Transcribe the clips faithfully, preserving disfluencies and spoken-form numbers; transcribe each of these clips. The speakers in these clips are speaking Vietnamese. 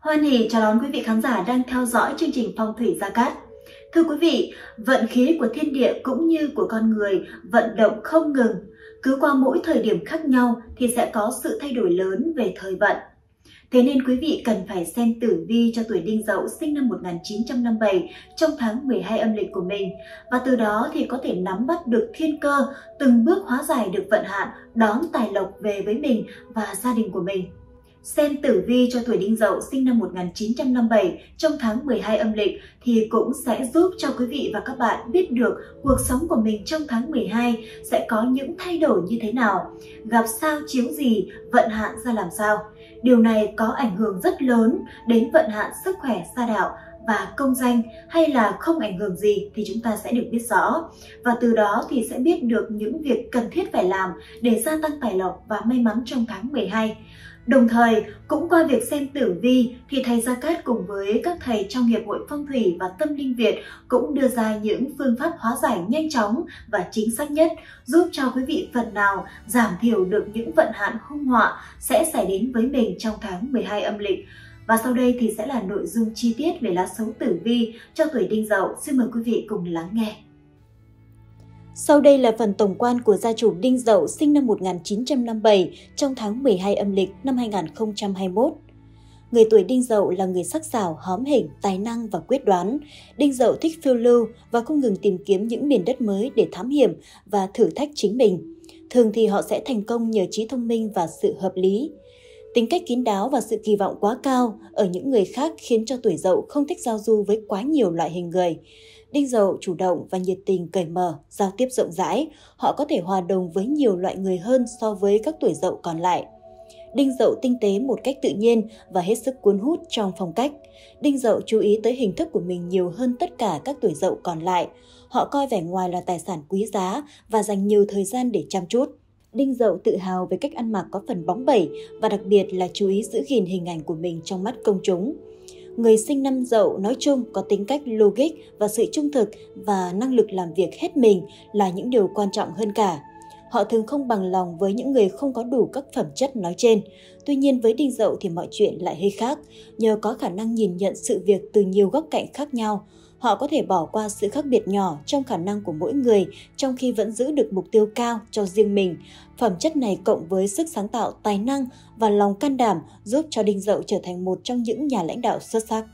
Hoan hỉ chào đón quý vị khán giả đang theo dõi chương trình Phong Thủy Gia Cát. Thưa quý vị, vận khí của thiên địa cũng như của con người vận động không ngừng. Cứ qua mỗi thời điểm khác nhau thì sẽ có sự thay đổi lớn về thời vận. Thế nên quý vị cần phải xem tử vi cho tuổi Đinh Dậu sinh năm một nghìn chín trăm năm mươi bảy trong tháng mười hai âm lịch của mình. Và từ đó thì có thể nắm bắt được thiên cơ, từng bước hóa giải được vận hạn, đón tài lộc về với mình và gia đình của mình. Xem tử vi cho tuổi Đinh Dậu sinh năm một nghìn chín trăm năm mươi bảy trong tháng mười hai âm lịch thì cũng sẽ giúp cho quý vị và các bạn biết được cuộc sống của mình trong tháng mười hai sẽ có những thay đổi như thế nào, gặp sao chiếu gì, vận hạn ra làm sao. Điều này có ảnh hưởng rất lớn đến vận hạn sức khỏe gia đạo và công danh, hay là không ảnh hưởng gì thì chúng ta sẽ được biết rõ. Và từ đó thì sẽ biết được những việc cần thiết phải làm để gia tăng tài lộc và may mắn trong tháng mười hai. Đồng thời, cũng qua việc xem tử vi thì thầy Gia Cát cùng với các thầy trong Hiệp hội Phong Thủy và Tâm Linh Việt cũng đưa ra những phương pháp hóa giải nhanh chóng và chính xác nhất, giúp cho quý vị phần nào giảm thiểu được những vận hạn hung họa sẽ xảy đến với mình trong tháng mười hai âm lịch. Và sau đây thì sẽ là nội dung chi tiết về lá số tử vi cho tuổi Đinh Dậu. Xin mời quý vị cùng lắng nghe. Sau đây là phần tổng quan của gia chủ Đinh Dậu sinh năm một nghìn chín trăm năm mươi bảy trong tháng mười hai âm lịch năm hai nghìn không trăm hai mươi mốt. Người tuổi Đinh Dậu là người sắc sảo, hóm hỉnh, tài năng và quyết đoán. Đinh Dậu thích phiêu lưu và không ngừng tìm kiếm những miền đất mới để thám hiểm và thử thách chính mình. Thường thì họ sẽ thành công nhờ trí thông minh và sự hợp lý. Tính cách kín đáo và sự kỳ vọng quá cao ở những người khác khiến cho tuổi Dậu không thích giao du với quá nhiều loại hình người. Đinh Dậu chủ động và nhiệt tình, cởi mở, giao tiếp rộng rãi, họ có thể hòa đồng với nhiều loại người hơn so với các tuổi Dậu còn lại. Đinh Dậu tinh tế một cách tự nhiên và hết sức cuốn hút trong phong cách. Đinh Dậu chú ý tới hình thức của mình nhiều hơn tất cả các tuổi Dậu còn lại. Họ coi vẻ ngoài là tài sản quý giá và dành nhiều thời gian để chăm chút. Đinh Dậu tự hào về cách ăn mặc có phần bóng bẩy và đặc biệt là chú ý giữ gìn hình ảnh của mình trong mắt công chúng. Người sinh năm Dậu nói chung có tính cách logic và sự trung thực và năng lực làm việc hết mình là những điều quan trọng hơn cả. Họ thường không bằng lòng với những người không có đủ các phẩm chất nói trên. Tuy nhiên với Đinh Dậu thì mọi chuyện lại hơi khác. Nhờ có khả năng nhìn nhận sự việc từ nhiều góc cạnh khác nhau, họ có thể bỏ qua sự khác biệt nhỏ trong khả năng của mỗi người trong khi vẫn giữ được mục tiêu cao cho riêng mình. Phẩm chất này cộng với sức sáng tạo, tài năng và lòng can đảm giúp cho Đinh Dậu trở thành một trong những nhà lãnh đạo xuất sắc.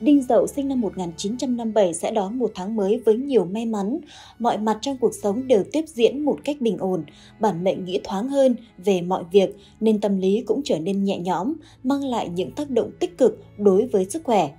Đinh Dậu sinh năm một nghìn chín trăm năm mươi bảy sẽ đón một tháng mới với nhiều may mắn. Mọi mặt trong cuộc sống đều tiếp diễn một cách bình ổn. Bản mệnh nghĩ thoáng hơn về mọi việc nên tâm lý cũng trở nên nhẹ nhõm, mang lại những tác động tích cực đối với sức khỏe.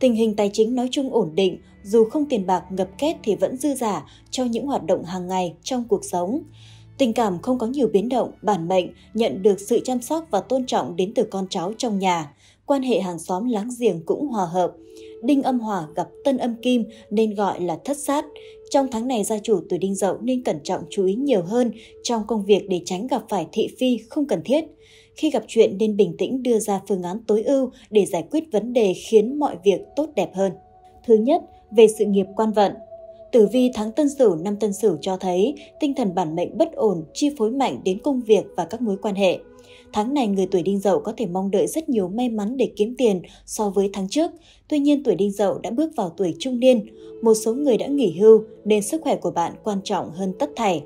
Tình hình tài chính nói chung ổn định, dù không tiền bạc ngập két thì vẫn dư dả cho những hoạt động hàng ngày trong cuộc sống. Tình cảm không có nhiều biến động, bản mệnh nhận được sự chăm sóc và tôn trọng đến từ con cháu trong nhà. Quan hệ hàng xóm láng giềng cũng hòa hợp. Đinh âm hỏa gặp tân âm kim nên gọi là thất sát. Trong tháng này gia chủ tuổi Đinh Dậu nên cẩn trọng chú ý nhiều hơn trong công việc để tránh gặp phải thị phi không cần thiết. Khi gặp chuyện nên bình tĩnh đưa ra phương án tối ưu để giải quyết vấn đề khiến mọi việc tốt đẹp hơn. Thứ nhất, về sự nghiệp quan vận. Tử vi tháng Tân Sửu năm Tân Sửu cho thấy tinh thần bản mệnh bất ổn, chi phối mạnh đến công việc và các mối quan hệ. Tháng này người tuổi Đinh Dậu có thể mong đợi rất nhiều may mắn để kiếm tiền so với tháng trước. Tuy nhiên tuổi Đinh Dậu đã bước vào tuổi trung niên, một số người đã nghỉ hưu nên sức khỏe của bạn quan trọng hơn tất thảy.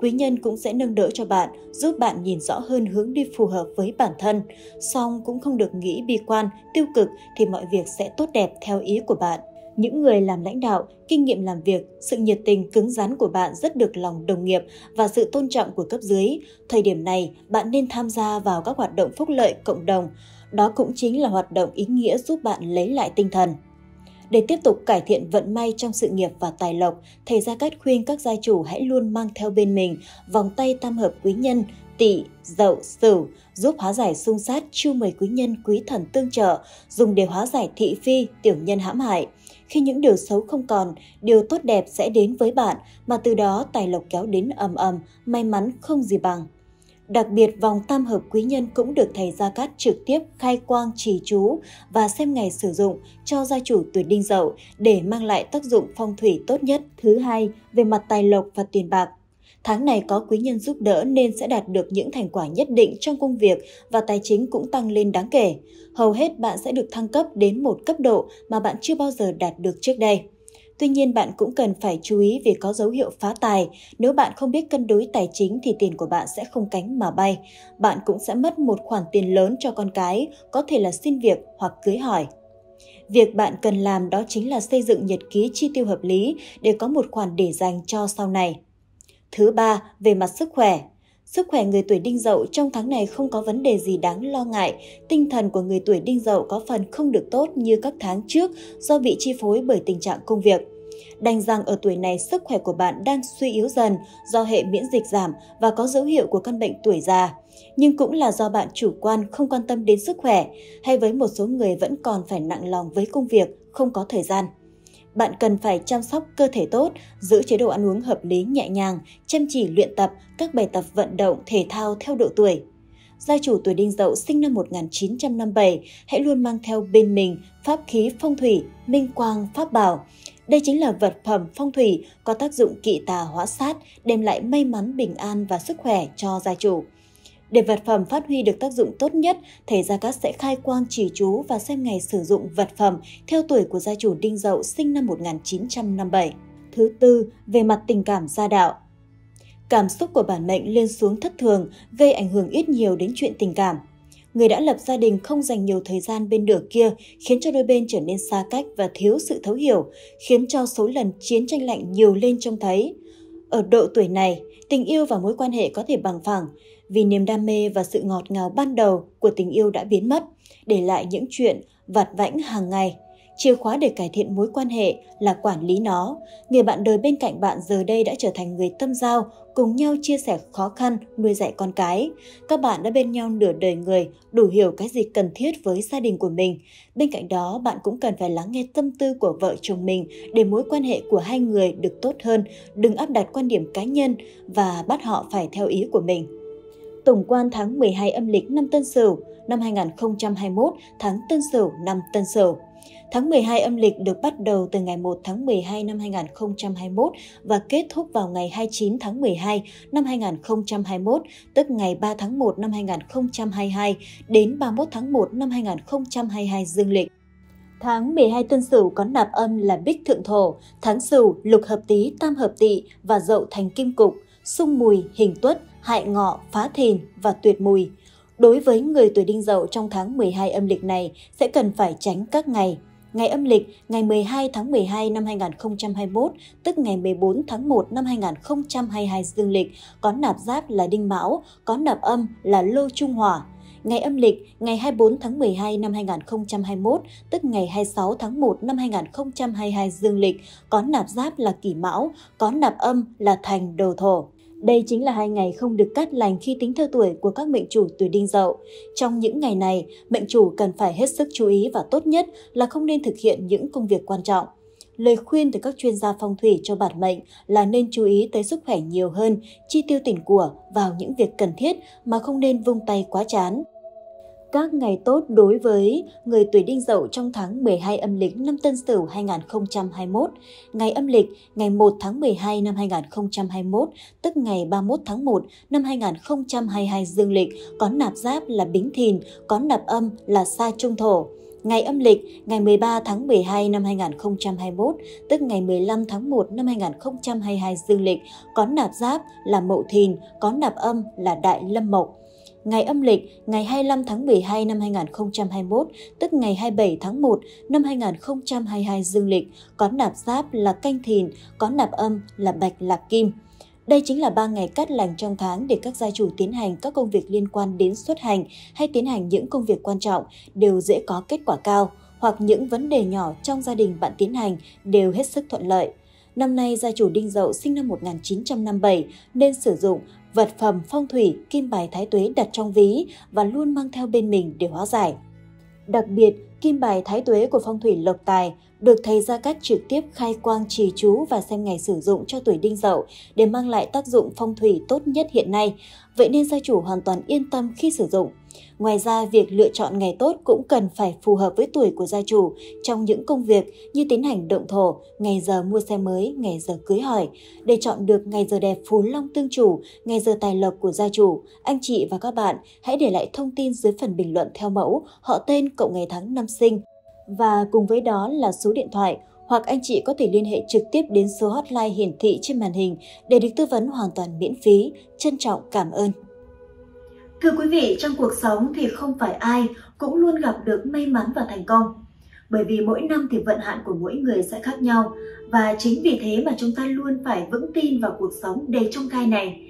Quý nhân cũng sẽ nâng đỡ cho bạn, giúp bạn nhìn rõ hơn hướng đi phù hợp với bản thân. Song cũng không được nghĩ bi quan, tiêu cực thì mọi việc sẽ tốt đẹp theo ý của bạn. Những người làm lãnh đạo, kinh nghiệm làm việc, sự nhiệt tình cứng rắn của bạn rất được lòng đồng nghiệp và sự tôn trọng của cấp dưới. Thời điểm này, bạn nên tham gia vào các hoạt động phúc lợi cộng đồng. Đó cũng chính là hoạt động ý nghĩa giúp bạn lấy lại tinh thần. Để tiếp tục cải thiện vận may trong sự nghiệp và tài lộc, thầy Gia Cát khuyên các gia chủ hãy luôn mang theo bên mình vòng tay tam hợp quý nhân Tỵ, Dậu, Sửu, giúp hóa giải xung sát, chiêu mời quý nhân quý thần tương trợ, dùng để hóa giải thị phi, tiểu nhân hãm hại. Khi những điều xấu không còn, điều tốt đẹp sẽ đến với bạn, mà từ đó tài lộc kéo đến ầm ầm, may mắn không gì bằng. Đặc biệt, vòng tam hợp quý nhân cũng được thầy Gia Cát trực tiếp khai quang trì chú và xem ngày sử dụng cho gia chủ tuổi Đinh Dậu để mang lại tác dụng phong thủy tốt nhất. Thứ hai, về mặt tài lộc và tiền bạc. Tháng này có quý nhân giúp đỡ nên sẽ đạt được những thành quả nhất định trong công việc và tài chính cũng tăng lên đáng kể. Hầu hết bạn sẽ được thăng cấp đến một cấp độ mà bạn chưa bao giờ đạt được trước đây. Tuy nhiên, bạn cũng cần phải chú ý vì có dấu hiệu phá tài. Nếu bạn không biết cân đối tài chính thì tiền của bạn sẽ không cánh mà bay. Bạn cũng sẽ mất một khoản tiền lớn cho con cái, có thể là xin việc hoặc cưới hỏi. Việc bạn cần làm đó chính là xây dựng nhật ký chi tiêu hợp lý để có một khoản để dành cho sau này. Thứ ba, về mặt sức khỏe. Sức khỏe người tuổi Đinh Dậu trong tháng này không có vấn đề gì đáng lo ngại. Tinh thần của người tuổi Đinh Dậu có phần không được tốt như các tháng trước do bị chi phối bởi tình trạng công việc. Đành rằng ở tuổi này sức khỏe của bạn đang suy yếu dần do hệ miễn dịch giảm và có dấu hiệu của căn bệnh tuổi già. Nhưng cũng là do bạn chủ quan không quan tâm đến sức khỏe, hay với một số người vẫn còn phải nặng lòng với công việc, không có thời gian. Bạn cần phải chăm sóc cơ thể tốt, giữ chế độ ăn uống hợp lý nhẹ nhàng, chăm chỉ luyện tập các bài tập vận động thể thao theo độ tuổi. Gia chủ tuổi Đinh Dậu sinh năm một nghìn chín trăm năm mươi bảy hãy luôn mang theo bên mình pháp khí phong thủy, minh quang, pháp bảo. Đây chính là vật phẩm phong thủy có tác dụng kỵ tà hóa sát, đem lại may mắn, bình an và sức khỏe cho gia chủ. Để vật phẩm phát huy được tác dụng tốt nhất, thầy Gia Cát sẽ khai quang chỉ chú và xem ngày sử dụng vật phẩm theo tuổi của gia chủ Đinh Dậu sinh năm một nghìn chín trăm năm mươi bảy. Thứ tư, về mặt tình cảm gia đạo. Cảm xúc của bản mệnh lên xuống thất thường, gây ảnh hưởng ít nhiều đến chuyện tình cảm. Người đã lập gia đình không dành nhiều thời gian bên nửa kia, khiến cho đôi bên trở nên xa cách và thiếu sự thấu hiểu, khiến cho số lần chiến tranh lạnh nhiều lên trông thấy. Ở độ tuổi này, tình yêu và mối quan hệ có thể bằng phẳng, vì niềm đam mê và sự ngọt ngào ban đầu của tình yêu đã biến mất, để lại những chuyện vặt vãnh hàng ngày. Chìa khóa để cải thiện mối quan hệ là quản lý nó. Người bạn đời bên cạnh bạn giờ đây đã trở thành người tâm giao, cùng nhau chia sẻ khó khăn, nuôi dạy con cái. Các bạn đã bên nhau nửa đời người, đủ hiểu cái gì cần thiết với gia đình của mình. Bên cạnh đó, bạn cũng cần phải lắng nghe tâm tư của vợ chồng mình để mối quan hệ của hai người được tốt hơn, đừng áp đặt quan điểm cá nhân và bắt họ phải theo ý của mình. Tổng quan tháng mười hai âm lịch năm Tân Sửu, năm hai nghìn không trăm hai mươi mốt, tháng Tân Sửu, năm Tân Sửu. Tháng mười hai âm lịch được bắt đầu từ ngày một tháng mười hai năm hai nghìn không trăm hai mươi mốt và kết thúc vào ngày hai mươi chín tháng mười hai năm hai nghìn không trăm hai mươi mốt, tức ngày ba tháng một năm hai nghìn không trăm hai mươi hai đến ba mươi mốt tháng một năm hai nghìn không trăm hai mươi hai dương lịch. Tháng mười hai Tân Sửu có nạp âm là Bích Thượng Thổ, tháng Sửu Lục Hợp Tý, Tam Hợp Tỵ và Dậu thành Kim Cục, Xung Mùi, Hình Tuất, Hại Ngọ, Phá Thìn và Tuyệt Mùi. Đối với người tuổi Đinh Dậu trong tháng mười hai âm lịch này sẽ cần phải tránh các ngày. Ngày âm lịch, ngày mười hai tháng mười hai năm hai nghìn không trăm hai mươi mốt, tức ngày mười bốn tháng một năm hai nghìn không trăm hai mươi hai dương lịch, có nạp giáp là Đinh Mão, có nạp âm là Lô Trung Hỏa. Ngày âm lịch, ngày hai mươi bốn tháng mười hai năm hai nghìn không trăm hai mươi mốt, tức ngày hai mươi sáu tháng một năm hai nghìn không trăm hai mươi hai dương lịch, có nạp giáp là Kỷ Mão, có nạp âm là Thành Đồ Thổ. Đây chính là hai ngày không được cát lành khi tính theo tuổi của các mệnh chủ tuổi Đinh Dậu. Trong những ngày này, mệnh chủ cần phải hết sức chú ý và tốt nhất là không nên thực hiện những công việc quan trọng. Lời khuyên từ các chuyên gia phong thủy cho bản mệnh là nên chú ý tới sức khỏe nhiều hơn, chi tiêu tiền của vào những việc cần thiết mà không nên vung tay quá chán. Các ngày tốt đối với người tuổi Đinh Dậu trong tháng mười hai âm lịch năm Tân Sửu hai nghìn không trăm hai mươi mốt. Ngày âm lịch, ngày một tháng mười hai năm hai nghìn không trăm hai mươi mốt, tức ngày ba mươi mốt tháng một năm hai nghìn không trăm hai mươi hai dương lịch, có nạp giáp là Bính Thìn, có nạp âm là Sa Trung Thổ. Ngày âm lịch, ngày mười ba tháng mười hai năm hai nghìn không trăm hai mươi mốt, tức ngày mười lăm tháng một năm hai nghìn không trăm hai mươi hai dương lịch, có nạp giáp là Mậu Thìn, có nạp âm là Đại Lâm Mộc. Ngày âm lịch, ngày hai mươi lăm tháng mười hai năm hai nghìn không trăm hai mươi mốt, tức ngày hai mươi bảy tháng một năm hai nghìn không trăm hai mươi hai dương lịch, có nạp giáp là Canh Thìn, có nạp âm là Bạch Lạp Kim. Đây chính là ba ngày cát lành trong tháng để các gia chủ tiến hành các công việc liên quan đến xuất hành hay tiến hành những công việc quan trọng đều dễ có kết quả cao, hoặc những vấn đề nhỏ trong gia đình bạn tiến hành đều hết sức thuận lợi. Năm nay, gia chủ Đinh Dậu sinh năm một nghìn chín trăm năm mươi bảy nên sử dụng vật phẩm phong thủy, kim bài thái tuế đặt trong ví và luôn mang theo bên mình để hóa giải. Đặc biệt, kim bài thái tuế của phong thủy lộc tài được thầy Gia Cát trực tiếp khai quang trì chú và xem ngày sử dụng cho tuổi Đinh Dậu để mang lại tác dụng phong thủy tốt nhất hiện nay, vậy nên gia chủ hoàn toàn yên tâm khi sử dụng. Ngoài ra, việc lựa chọn ngày tốt cũng cần phải phù hợp với tuổi của gia chủ trong những công việc như tiến hành động thổ, ngày giờ mua xe mới, ngày giờ cưới hỏi. Để chọn được ngày giờ đẹp phú long tương chủ, ngày giờ tài lộc của gia chủ, anh chị và các bạn hãy để lại thông tin dưới phần bình luận theo mẫu họ tên cộng ngày tháng năm sinh và cùng với đó là số điện thoại, hoặc anh chị có thể liên hệ trực tiếp đến số hotline hiển thị trên màn hình để được tư vấn hoàn toàn miễn phí. Trân trọng cảm ơn! Thưa quý vị, trong cuộc sống thì không phải ai cũng luôn gặp được may mắn và thành công. Bởi vì mỗi năm thì vận hạn của mỗi người sẽ khác nhau và chính vì thế mà chúng ta luôn phải vững tin vào cuộc sống đầy chông gai này.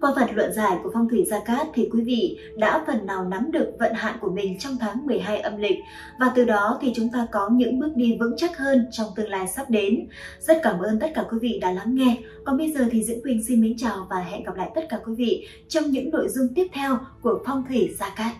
Qua phần luận giải của Phong Thủy Gia Cát thì quý vị đã phần nào nắm được vận hạn của mình trong tháng mười hai âm lịch và từ đó thì chúng ta có những bước đi vững chắc hơn trong tương lai sắp đến. Rất cảm ơn tất cả quý vị đã lắng nghe. Còn bây giờ thì Diễm Quỳnh xin mến chào và hẹn gặp lại tất cả quý vị trong những nội dung tiếp theo của Phong Thủy Gia Cát.